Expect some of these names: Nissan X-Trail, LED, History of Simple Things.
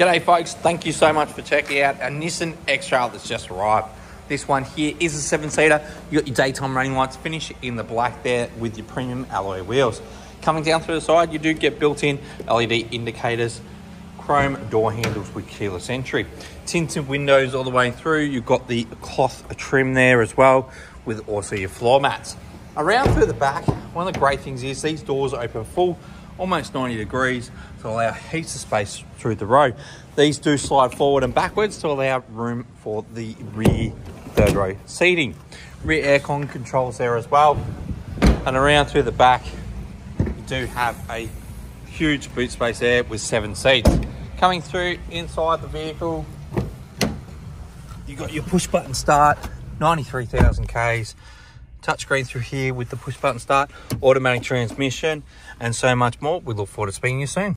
G'day folks, thank you so much for checking out a Nissan X-Trail that's just arrived. This one here is a 7-seater. You got your daytime running lights finished in the black there with your premium alloy wheels. Coming down through the side, you do get built-in LED indicators, chrome door handles with keyless entry. Tinted windows all the way through. You've got the cloth trim there as well, with also your floor mats. Around through the back, one of the great things is these doors open full, almost 90 degrees to allow heaps of space through the row. These do slide forward and backwards to allow room for the rear third row seating. Rear aircon controls there as well. And around through the back, you do have a huge boot space there with 7 seats. Coming through inside the vehicle, you got your push button start, 93,000 Ks. Touchscreen through here with the push button start, automatic transmission, and so much more. We look forward to speaking to you soon.